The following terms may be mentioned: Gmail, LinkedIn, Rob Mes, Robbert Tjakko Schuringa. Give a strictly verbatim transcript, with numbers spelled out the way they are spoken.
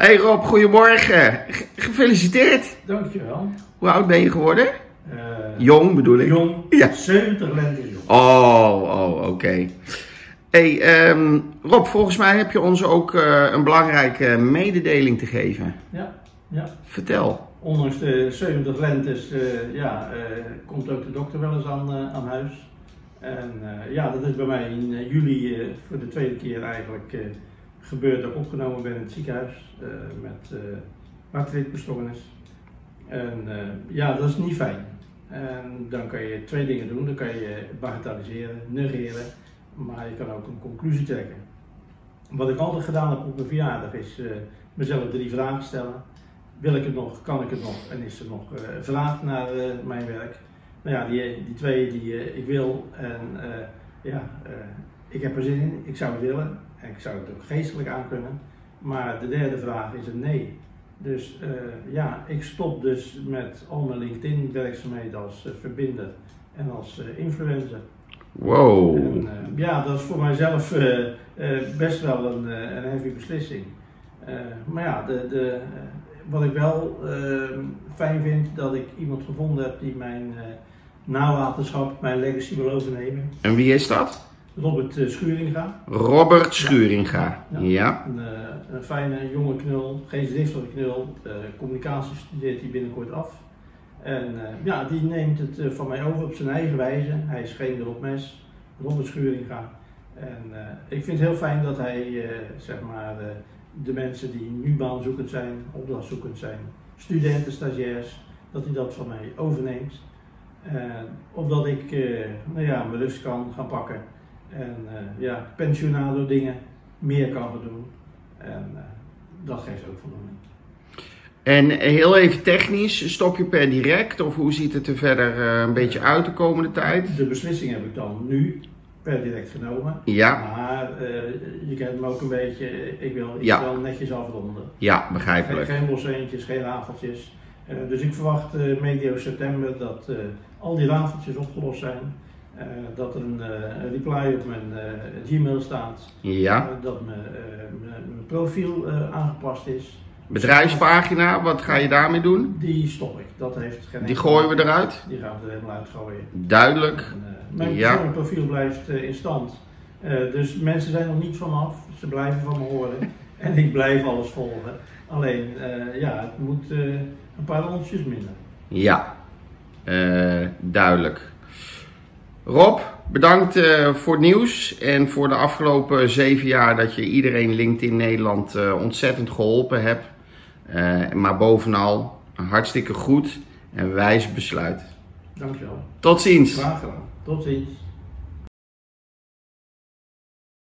Hey Rob, goedemorgen. Gefeliciteerd. Dankjewel. Hoe oud ben je geworden? Uh, jong bedoel ik. Jong, ja. zeventig lente jong. Oh, oh oké. Okay. Hey, um, Rob, volgens mij heb je ons ook uh, een belangrijke mededeling te geven. Ja, ja. Vertel. Ondanks de zeventig lentes uh, ja, uh, komt ook de dokter wel eens aan, uh, aan huis. En uh, ja, dat is bij mij in uh, juli uh, voor de tweede keer eigenlijk uh, gebeurd dat ik opgenomen ben in het ziekenhuis uh, met uh, artrietbestoornis. En uh, ja, dat is niet fijn. En dan kan je twee dingen doen. Dan kan je bagatelliseren, negeren, maar je kan ook een conclusie trekken. Wat ik altijd gedaan heb op mijn verjaardag is uh, mezelf drie vragen stellen. Wil ik het nog? Kan ik het nog? En is er nog uh, vraag naar uh, mijn werk? Nou ja, die, die twee die uh, ik wil en uh, ja, uh, ik heb er zin in, ik zou het willen en ik zou het ook geestelijk aankunnen. Maar de derde vraag is een nee. Dus uh, ja, ik stop dus met al mijn LinkedIn werkzaamheden als uh, verbinder en als uh, influencer. Wow! En, uh, ja, dat is voor mijzelf uh, uh, best wel een, uh, een heavy beslissing. Uh, maar ja, de... de uh, Wat ik wel uh, fijn vind, dat ik iemand gevonden heb die mijn uh, nalatenschap, mijn legacy wil overnemen. En wie is dat? Robbert uh, Schuringa. Robbert Schuringa, ja. ja. ja. Een, uh, een fijne, jonge knul, geen schriftelijke knul. Uh, communicatie studeert hij binnenkort af. En uh, ja, die neemt het uh, van mij over op zijn eigen wijze. Hij is geen Rob Mes, Robbert Schuringa. En uh, ik vind het heel fijn dat hij, uh, zeg maar... Uh, de mensen die nu baanzoekend zijn, opdrachtzoekend zijn, studenten, stagiairs, dat hij dat van mij overneemt. Uh, opdat ik uh, nou ja, mijn rust kan gaan pakken en uh, ja, pensionado dingen meer kan gaan doen. En uh, dat geeft ook voldoening. En heel even technisch, stop je per direct of hoe ziet het er verder uh, een beetje uit de komende tijd? De beslissing heb ik dan nu. Per direct genomen, ja. Maar uh, je kent hem ook een beetje, ik wil, ik ja. wil netjes afronden. Ja, begrijpelijk. Geen, geen bosseentjes, geen rafeltjes. Uh, dus ik verwacht uh, medio september dat uh, al die rafeltjes opgelost zijn. Uh, dat er een uh, reply op mijn uh, Gmail staat. Ja. Uh, dat mijn uh, profiel uh, aangepast is. Bedrijfspagina, wat ga je daarmee doen? Die stop ik. Dat heeft geen die gooien we eruit? Die gaan we er helemaal uit gooien. Duidelijk. En, uh, mijn ja. profiel blijft uh, in stand. Uh, dus mensen zijn er nog niet van af. Ze blijven van me horen. En ik blijf alles volgen. Alleen, uh, ja, het moet uh, een paar rondjes minder. Ja, uh, duidelijk. Rob, bedankt uh, voor het nieuws en voor de afgelopen zeven jaar dat je iedereen LinkedIn Nederland uh, ontzettend geholpen hebt. Uh, maar bovenal een hartstikke goed en wijs besluit. Dankjewel. Tot ziens. Graag gedaan. Tot ziens.